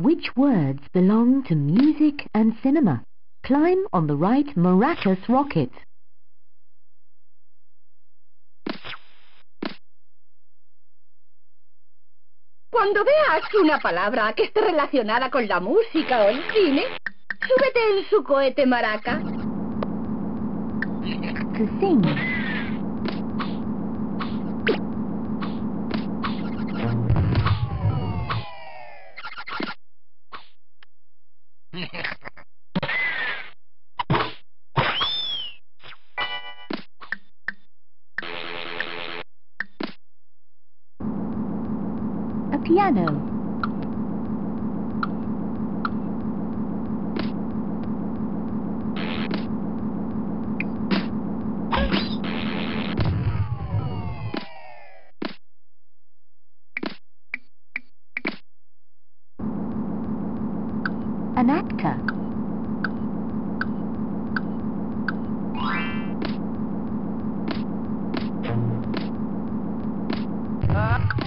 Which words belong to music and cinema? Climb on the right Maracas rocket. Cuando veas una palabra que esté relacionada con la música o el cine, súbete en su cohete maraca. To sing. A piano. An actor. A band.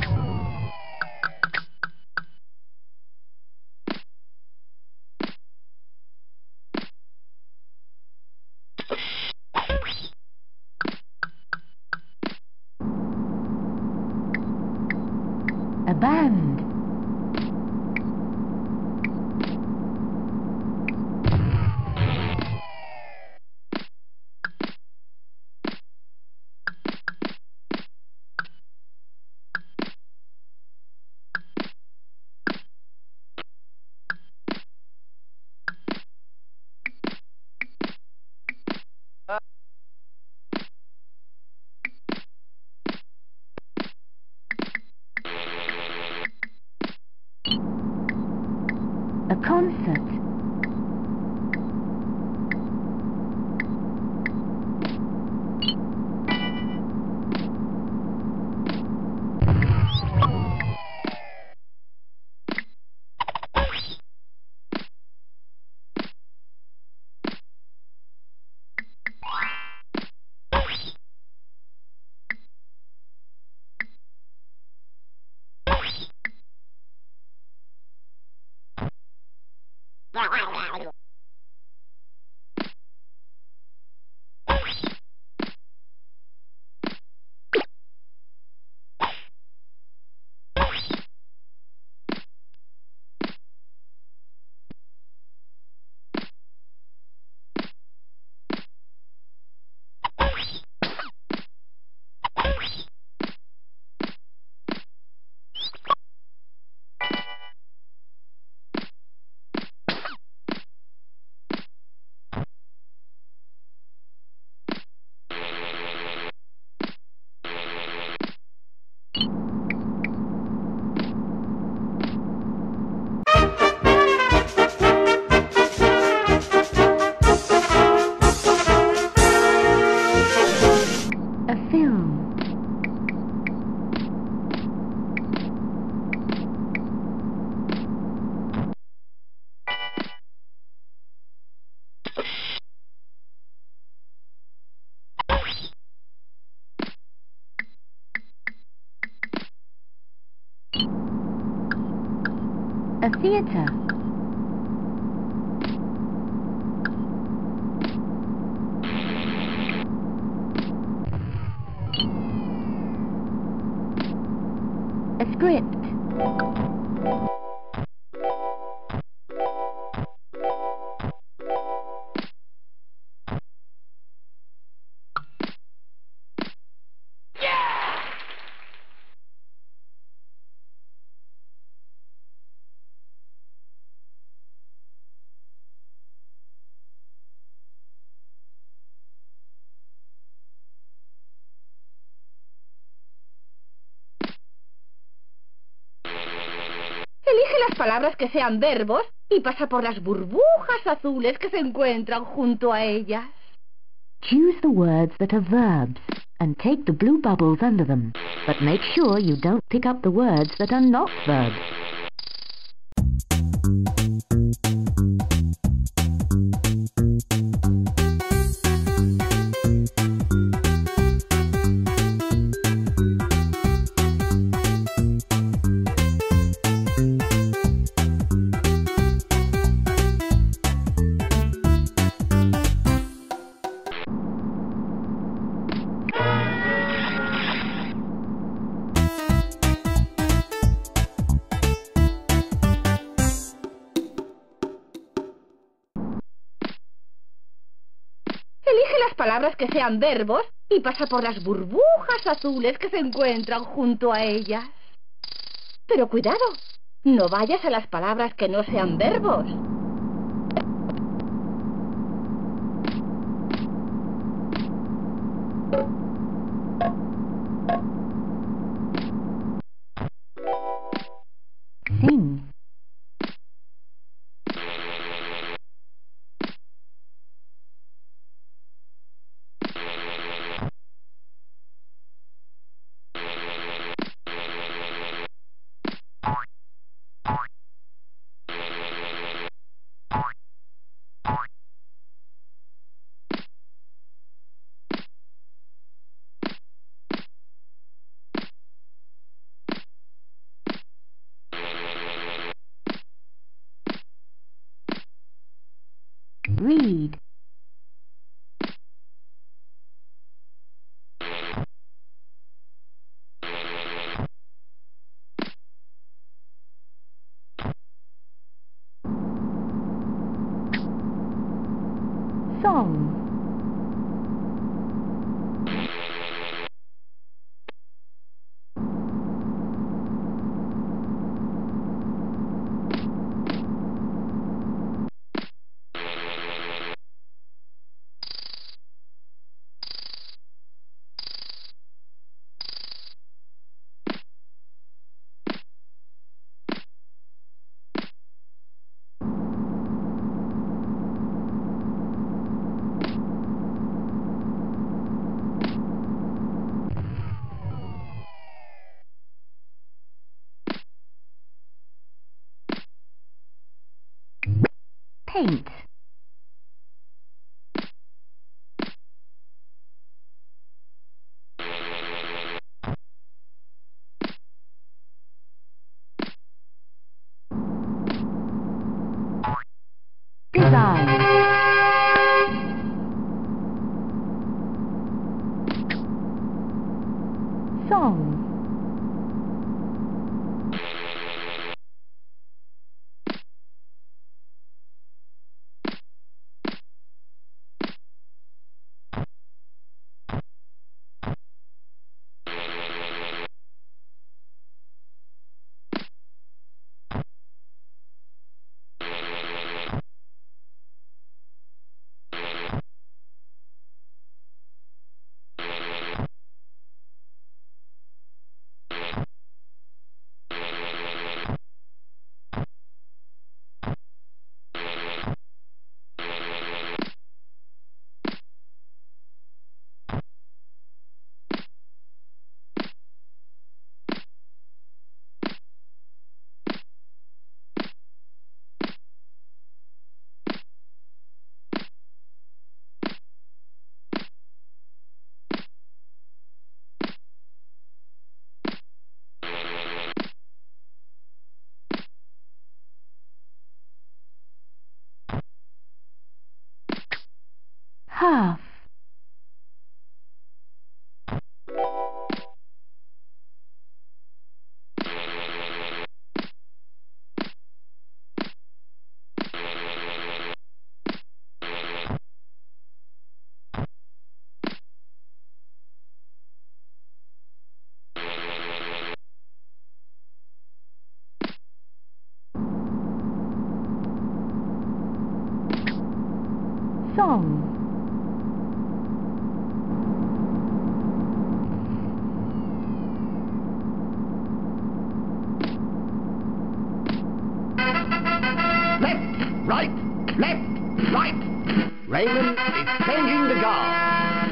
A concert. A theater. A script. Elige las palabras que sean verbos y pasa por las burbujas azules que se encuentran junto a ellas. Choose the words that are verbs and take the blue bubbles under them, but make sure you don't pick up the words that are not verbs. las palabras que sean verbos y pasa por las burbujas azules que se encuentran junto a ellas. Pero cuidado, no vayas a las palabras que no sean verbos. Read. Song. Paint. Design. Song. Half. Song. Left, right, left, right. Rayman is changing the guard.